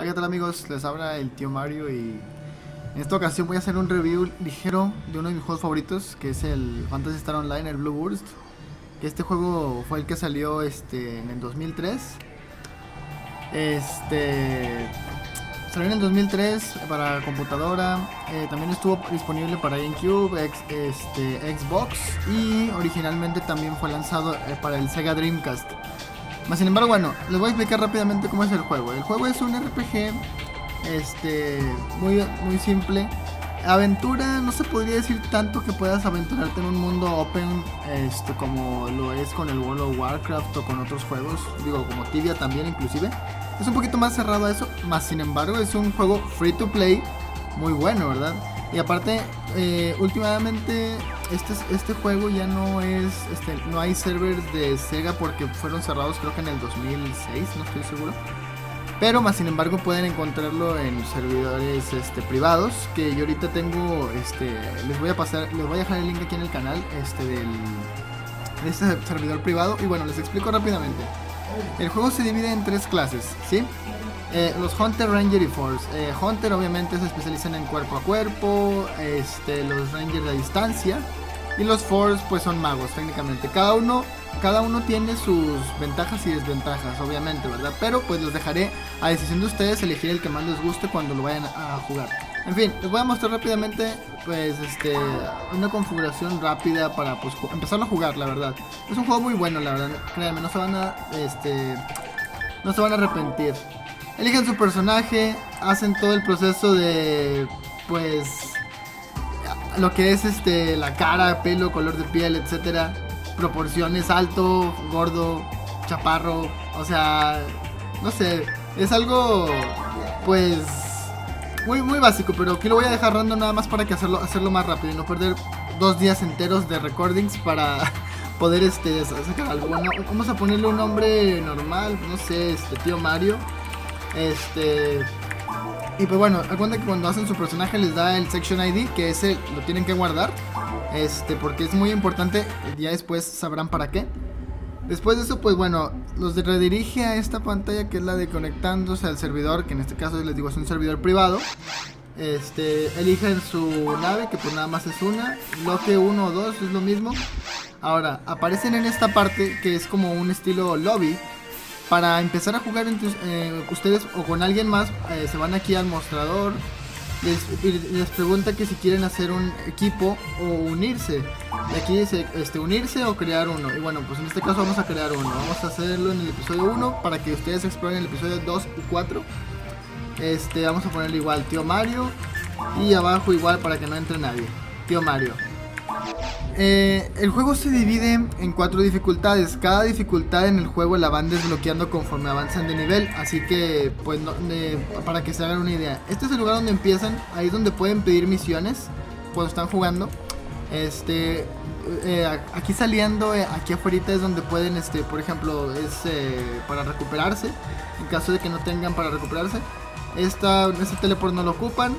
Hola, ¿qué tal amigos? Les habla el tío Mario y en esta ocasión voy a hacer un review ligero de uno de mis juegos favoritos, que es el Phantasy Star Online, el Blue Burst. Este juego fue el que salió en el 2003. Salió en el 2003 para computadora, también estuvo disponible para GameCube, Xbox, y originalmente también fue lanzado para el Sega Dreamcast. Mas sin embargo, bueno, les voy a explicar rápidamente cómo es el juego. El juego es un RPG muy simple. Aventura, no se podría decir tanto que puedas aventurarte en un mundo open como lo es con el World of Warcraft o con otros juegos, como Tibia también inclusive. Es un poquito más cerrado a eso, más sin embargo es un juego free to play muy bueno, ¿verdad? Y aparte, últimamente este juego ya no es, no hay servers de Sega porque fueron cerrados creo que en el 2006, no estoy seguro. Pero más sin embargo pueden encontrarlo en servidores privados, que yo ahorita tengo, les voy a dejar el link aquí en el canal de este servidor privado. Y bueno, les explico rápidamente. El juego se divide en tres clases, ¿sí? Los Hunter, Ranger y Force. Hunter obviamente se especializan en cuerpo a cuerpo, los Rangers a distancia, y los Force pues son magos técnicamente. Cada uno tiene sus ventajas y desventajas, obviamente, ¿verdad? Pero pues los dejaré a decisión de ustedes elegir el que más les guste cuando lo vayan a jugar. En fin, les voy a mostrar rápidamente pues una configuración rápida para pues empezarlo a jugar, la verdad. Es un juego muy bueno, la verdad. Créanme, no se van a arrepentir. Eligen su personaje, hacen todo el proceso de pues lo que es la cara, pelo, color de piel, etcétera. Proporciones, alto, gordo, chaparro, o sea, no sé, es algo pues muy básico, pero aquí lo voy a dejar random nada más para que hacerlo más rápido y no perder 2 días enteros de recordings para poder sacar algo. Bueno, vamos a ponerle un nombre normal, no sé, tío Mario, y pues bueno, recuerden que cuando hacen su personaje les da el Section ID, que ese lo tienen que guardar, porque es muy importante, ya después sabrán para qué. Después de eso, pues bueno, los redirige a esta pantalla que es la de conectándose al servidor, que en este caso les digo es un servidor privado. Eligen su nave, que pues nada más es una, bloque 1 o 2 es lo mismo. Ahora, aparecen en esta parte que es como un estilo lobby. Para empezar a jugar ustedes o con alguien más, se van aquí al mostrador. Les pregunta que si quieren hacer un equipo o unirse. Y aquí dice unirse o crear uno. Y bueno, pues en este caso vamos a crear uno. Vamos a hacerlo en el episodio 1 para que ustedes exploren el episodio 2 y 4. Vamos a ponerle igual tío Mario. Y abajo igual para que no entre nadie. Tío Mario. El juego se divide en 4 dificultades. Cada dificultad en el juego la van desbloqueando conforme avanzan de nivel. Así que, pues, para que se hagan una idea, este es el lugar donde empiezan. Ahí es donde pueden pedir misiones cuando están jugando. Aquí saliendo, aquí afuera es donde pueden, por ejemplo, es para recuperarse. En caso de que no tengan para recuperarse, este teleport no lo ocupan.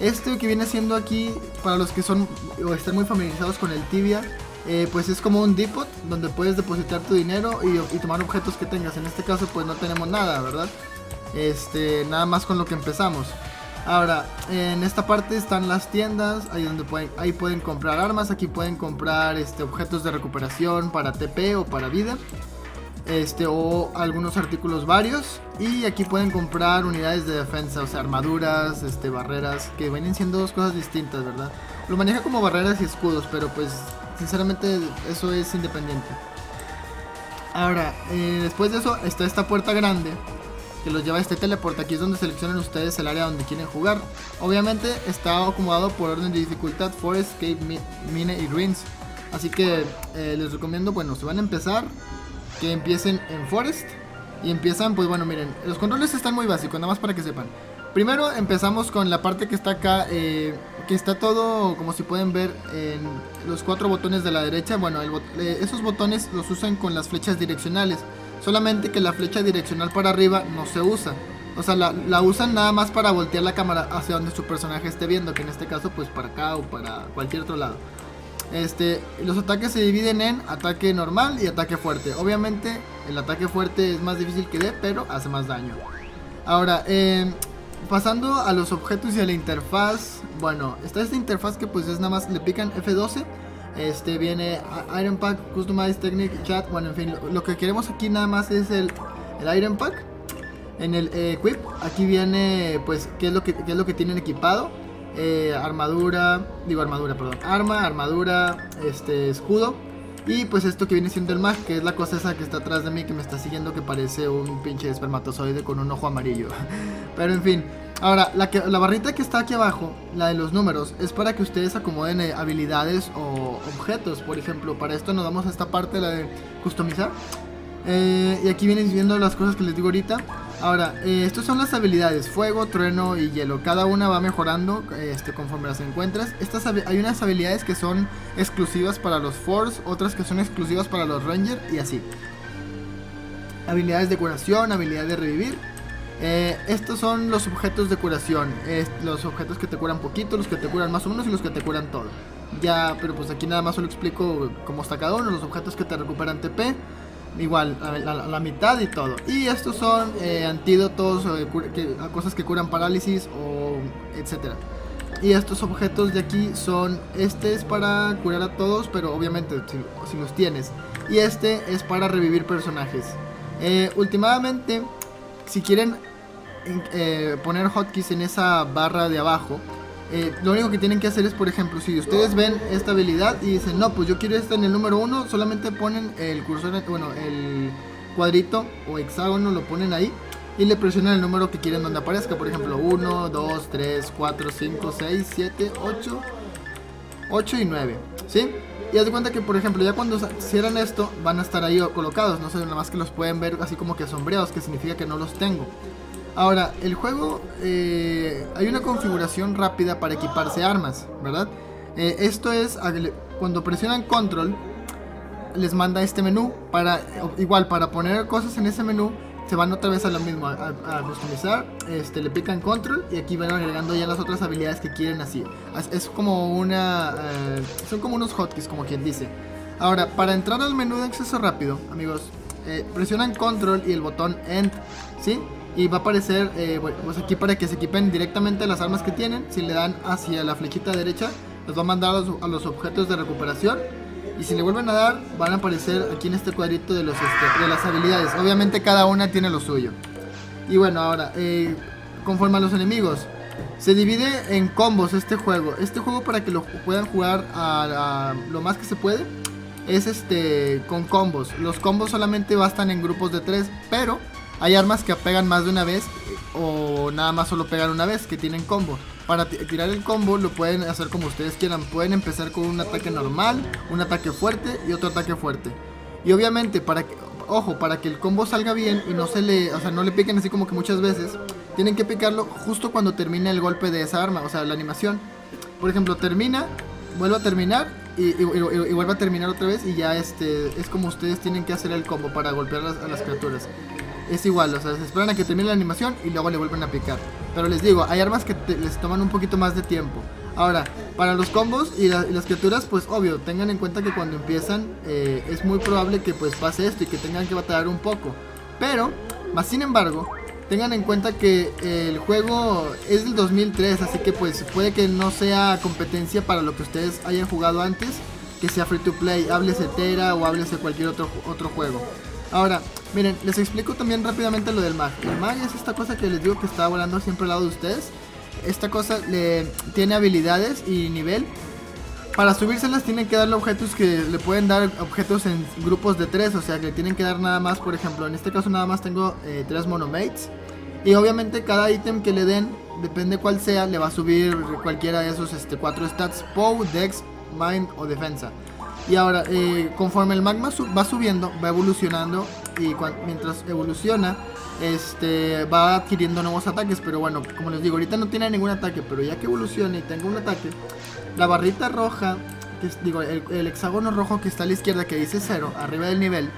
Este que viene siendo aquí, para los que son o están muy familiarizados con el Tibia, pues es como un depot donde puedes depositar tu dinero y tomar objetos que tengas. En este caso pues no tenemos nada, ¿verdad? Nada más con lo que empezamos. Ahora, en esta parte están las tiendas, ahí pueden comprar armas, aquí pueden comprar objetos de recuperación para TP o para vida. O algunos artículos varios. Y aquí pueden comprar unidades de defensa, o sea, armaduras, barreras, que vienen siendo dos cosas distintas, ¿verdad? Lo maneja como barreras y escudos, pero pues sinceramente eso es independiente. Ahora, después de eso está esta puerta grande que los lleva a este teleport. Aquí es donde seleccionan ustedes el área donde quieren jugar. Obviamente está acomodado por orden de dificultad: Forest, Cave, Mine y Ruins. Así que les recomiendo, bueno, si van a empezar, que empiecen en Forest. Y empiezan, pues bueno, miren, los controles están muy básicos, nada más para que sepan. Primero empezamos con la parte que está acá, que está todo, como si pueden ver, en los 4 botones de la derecha. Bueno, esos botones los usan con las flechas direccionales. Solamente que la flecha direccional para arriba no se usa. O sea, la usan nada más para voltear la cámara hacia donde su personaje esté viendo, que en este caso pues para acá o para cualquier otro lado. Los ataques se dividen en ataque normal y ataque fuerte. Obviamente el ataque fuerte es más difícil que pero hace más daño. Ahora, pasando a los objetos y a la interfaz. Bueno, está esta interfaz que pues es nada más, le pican F12. Viene Iron Pack, Customize, Technique, Chat. Bueno, en fin, lo que queremos aquí nada más es el Iron Pack. En el Equip, aquí viene pues qué es lo que tienen equipado. Arma, armadura, escudo. Y pues esto que viene siendo el mag, que es la cosa esa que está atrás de mí, que me está siguiendo, que parece un pinche espermatozoide con un ojo amarillo. Pero en fin, ahora la barrita que está aquí abajo, la de los números, es para que ustedes acomoden habilidades o objetos. Por ejemplo, para esto nos vamos a esta parte, la de customizar. Y aquí vienen viendo las cosas que les digo ahorita. Ahora, estas son las habilidades: fuego, trueno y hielo. Cada una va mejorando conforme las encuentras. Hay unas habilidades que son exclusivas para los Force, otras que son exclusivas para los Ranger y así. Habilidades de curación, habilidad de revivir. Estos son los objetos de curación, los objetos que te curan poquito, los que te curan más o menos y los que te curan todo. Ya, pero pues aquí nada más solo explico cómo está cada uno. Los objetos que te recuperan TP, igual, la mitad y todo. Y estos son antídotos, cosas que curan parálisis o etcétera. Y estos objetos de aquí son, este es para curar a todos, pero obviamente si los tienes. Y este es para revivir personajes. Últimamente, si quieren poner hotkeys en esa barra de abajo, lo único que tienen que hacer es, por ejemplo, si ustedes ven esta habilidad y dicen, no, pues yo quiero esta en el número 1, solamente ponen el cursor, bueno, el cuadrito o hexágono, lo ponen ahí y le presionan el número que quieren donde aparezca. Por ejemplo, 1, 2, 3, 4, 5, 6, 7, 8, 8 y 9, ¿sí? Y haz de cuenta que, por ejemplo, ya cuando cierran esto, van a estar ahí colocados, no sé, nada más que los pueden ver así como que sombreados, que significa que no los tengo. Ahora, el juego, hay una configuración rápida para equiparse armas, ¿verdad? Esto es, cuando presionan control, les manda este menú, igual para poner cosas en ese menú, se van otra vez a lo mismo, a customizar, le pican control y aquí van agregando ya las otras habilidades que quieren así. Es como son como unos hotkeys, como quien dice. Ahora, para entrar al menú de acceso rápido, amigos, presionan control y el botón end, ¿sí? Y va a aparecer, pues aquí para que se equipen directamente las armas que tienen. Si le dan hacia la flechita derecha, los va a mandar a los objetos de recuperación. Y si le vuelven a dar, van a aparecer aquí en este cuadrito de las habilidades. Obviamente cada una tiene lo suyo. Y bueno, ahora, conforme a los enemigos, se divide en combos este juego. Este juego, para que lo puedan jugar a lo más que se puede, es con combos. Los combos solamente bastan en grupos de 3, pero hay armas que pegan más de una vez o nada más solo pegan una vez, que tienen combo. Para tirar el combo lo pueden hacer como ustedes quieran. Pueden empezar con un ataque normal, un ataque fuerte y otro ataque fuerte. Y obviamente, para que el combo salga bien y no se le, o sea, no le piquen así como que muchas veces, tienen que picarlo justo cuando termine el golpe de esa arma, o sea, la animación. Por ejemplo, termina, vuelve a terminar y vuelve a terminar otra vez, y ya es como ustedes tienen que hacer el combo para golpear a las criaturas. Es igual, o sea, se esperan a que termine la animación y luego le vuelven a picar. Pero les digo, hay armas que les toman un poquito más de tiempo. Ahora, para los combos y las criaturas, pues obvio, tengan en cuenta que cuando empiezan es muy probable que pues pase esto y que tengan que batallar un poco. Pero, más sin embargo, tengan en cuenta que el juego es del 2003, así que pues puede que no sea competencia para lo que ustedes hayan jugado antes, que sea free to play, háblese Tera o háblese cualquier otro juego. Ahora, miren, les explico también rápidamente lo del mag. El mag es esta cosa que les digo que está volando siempre al lado de ustedes. Esta cosa tiene habilidades y nivel. Para subírselas tienen que darle objetos, que le pueden dar objetos en grupos de 3. O sea que le tienen que dar nada más, por ejemplo, en este caso nada más tengo 3 monomates. Y obviamente cada ítem que le den, depende cuál sea, le va a subir cualquiera de esos 4 stats: POW, DEX, Mind o Defensa. Y ahora, conforme el magma va subiendo, va evolucionando, y mientras evoluciona, va adquiriendo nuevos ataques. Pero bueno, como les digo, ahorita no tiene ningún ataque, pero ya que evolucione y tenga un ataque, la barrita roja, el hexágono rojo que está a la izquierda, que dice 0, arriba del nivel,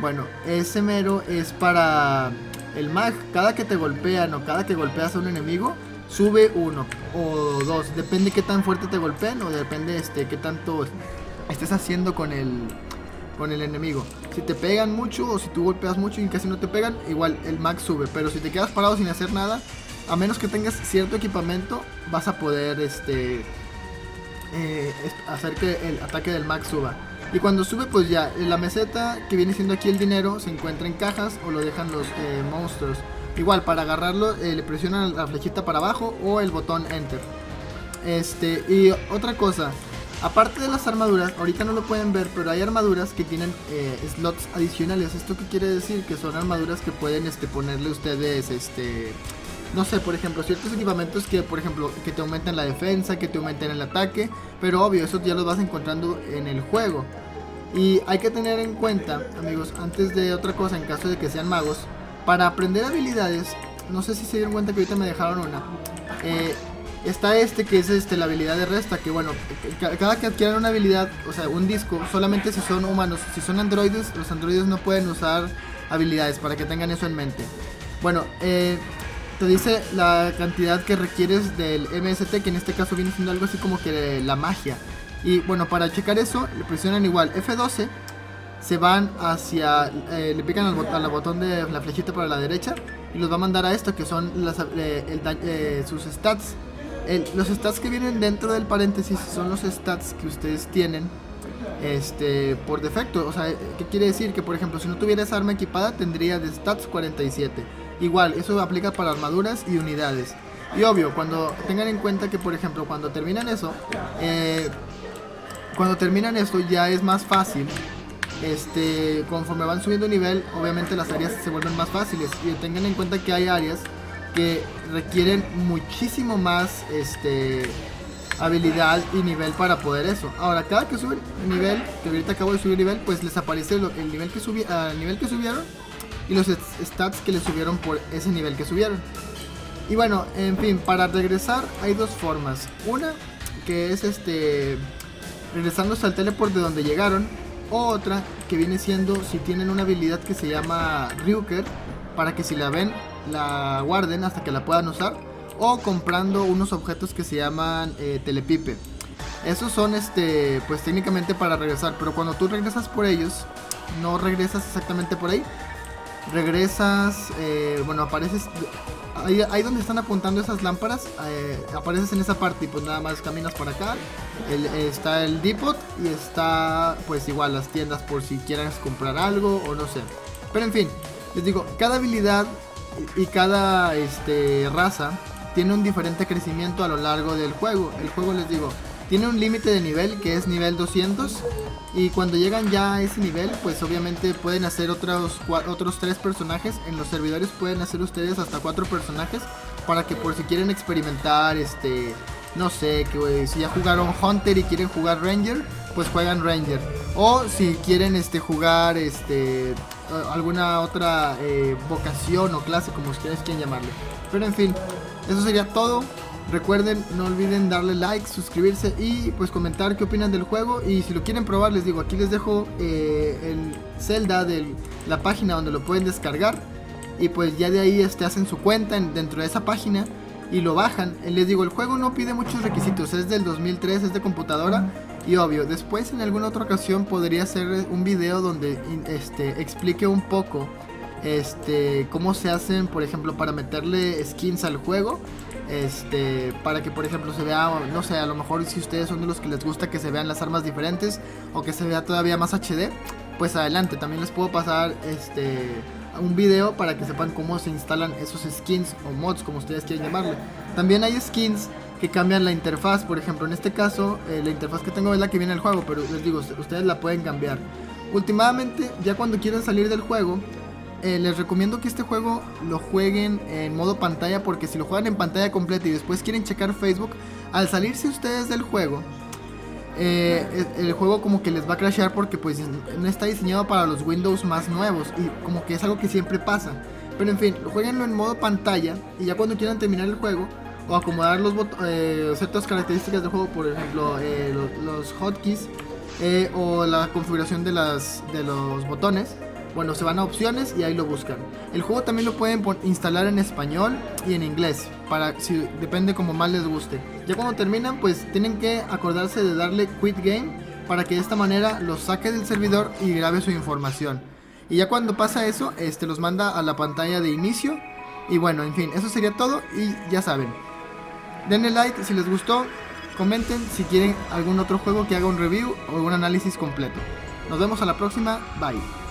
bueno, ese mero es para el mag. Cada que te golpean o cada que golpeas a un enemigo, sube 1 o 2, depende qué tan fuerte te golpeen o depende qué tanto estés haciendo con el enemigo. Si te pegan mucho o si tú golpeas mucho y casi no te pegan, igual el max sube. Pero si te quedas parado sin hacer nada, a menos que tengas cierto equipamiento, vas a poder hacer que el ataque del max suba. Y cuando sube, pues ya la meseta que viene siendo aquí el dinero se encuentra en cajas o lo dejan los monstruos. Igual para agarrarlo le presionan la flechita para abajo o el botón enter. Y otra cosa, aparte de las armaduras, ahorita no lo pueden ver, pero hay armaduras que tienen slots adicionales. ¿Esto qué quiere decir? Que son armaduras que pueden ponerle ustedes no sé, por ejemplo, ciertos equipamientos que, por ejemplo, que te aumentan la defensa, que te aumentan el ataque, pero obvio, eso ya los vas encontrando en el juego. Y hay que tener en cuenta, amigos, antes de otra cosa, en caso de que sean magos, para aprender habilidades, no sé si se dieron cuenta que ahorita me dejaron una. Está que es la habilidad de resta, que bueno, cada que adquieran una habilidad, o sea, un disco, solamente si son humanos. Si son androides, los androides no pueden usar habilidades, para que tengan eso en mente. Bueno, te dice la cantidad que requieres del MST, que en este caso viene siendo algo así como que la magia. Y bueno, para checar eso, le presionan igual F12, se van hacia, le pican al botón de la flechita para la derecha y los va a mandar a esto, que son las, sus stats. Los stats que vienen dentro del paréntesis son los stats que ustedes tienen por defecto. O sea, ¿qué quiere decir? Que por ejemplo, si no tuvieras arma equipada, tendría de stats 47. Igual, eso aplica para armaduras y unidades. Y obvio, cuando tengan en cuenta que por ejemplo, cuando terminan eso, cuando terminan esto ya es más fácil. Conforme van subiendo nivel, obviamente las áreas se vuelven más fáciles. Y tengan en cuenta que hay áreas que requieren muchísimo más habilidad y nivel para poder eso. Ahora, cada que suben nivel, que ahorita acabo de subir nivel, pues les aparece el nivel que subieron y los stats que les subieron por ese nivel que subieron. Y bueno, en fin, para regresar hay dos formas. Una, que es regresándose al teleport de donde llegaron. O otra, que viene siendo si tienen una habilidad que se llama Ryuker, para que si la ven, la guarden hasta que la puedan usar, o comprando unos objetos que se llaman telepipe. Esos son pues técnicamente para regresar, pero cuando tú regresas por ellos, no regresas exactamente por ahí, regresas, bueno, apareces ahí donde están apuntando esas lámparas, apareces en esa parte y pues nada más caminas para acá. Está el depot y está pues igual las tiendas por si quieras comprar algo o no sé, pero en fin, les digo, cada habilidad y cada raza tiene un diferente crecimiento a lo largo del juego. El juego, les digo, tiene un límite de nivel que es nivel 200, y cuando llegan ya a ese nivel, pues obviamente pueden hacer otros 3 personajes. En los servidores pueden hacer ustedes hasta 4 personajes, para que por si quieren experimentar, no sé, que si ya jugaron Hunter y quieren jugar Ranger, pues juegan Ranger. O si quieren jugar alguna otra vocación o clase, como ustedes quieren llamarle. Pero en fin, eso sería todo. Recuerden, no olviden darle like, suscribirse y pues comentar qué opinan del juego. Y si lo quieren probar, les digo, aquí les dejo el Zelda de la página donde lo pueden descargar. Y pues ya de ahí hacen su cuenta dentro de esa página y lo bajan. Les digo, el juego no pide muchos requisitos, es del 2003, es de computadora. Y obvio, después en alguna otra ocasión podría hacer un video donde explique un poco cómo se hacen, por ejemplo, para meterle skins al juego, para que por ejemplo se vea, no sé, a lo mejor si ustedes son de los que les gusta que se vean las armas diferentes o que se vea todavía más HD, pues adelante, también les puedo pasar un video para que sepan cómo se instalan esos skins o mods, como ustedes quieran llamarle. También hay skins que cambian la interfaz, por ejemplo en este caso la interfaz que tengo es la que viene al juego, pero les digo, ustedes la pueden cambiar. Últimamente, ya cuando quieran salir del juego, les recomiendo que este juego lo jueguen en modo pantalla, porque si lo juegan en pantalla completa y después quieren checar Facebook, al salirse ustedes del juego, el juego como que les va a crashear, porque pues no está diseñado para los Windows más nuevos, y como que es algo que siempre pasa. Pero en fin, jueguenlo en modo pantalla, y ya cuando quieran terminar el juego o acomodar los ciertas características del juego, por ejemplo los hotkeys o la configuración de los botones, bueno, se van a opciones y ahí lo buscan. El juego también lo pueden instalar en español y en inglés, para si depende como más les guste. Ya cuando terminan, pues tienen que acordarse de darle quit game para que de esta manera los saque del servidor y grabe su información. Y ya cuando pasa eso, los manda a la pantalla de inicio. Y bueno, en fin, eso sería todo y ya saben. Denle like si les gustó, comenten si quieren algún otro juego que haga un review o un análisis completo. Nos vemos a la próxima, bye.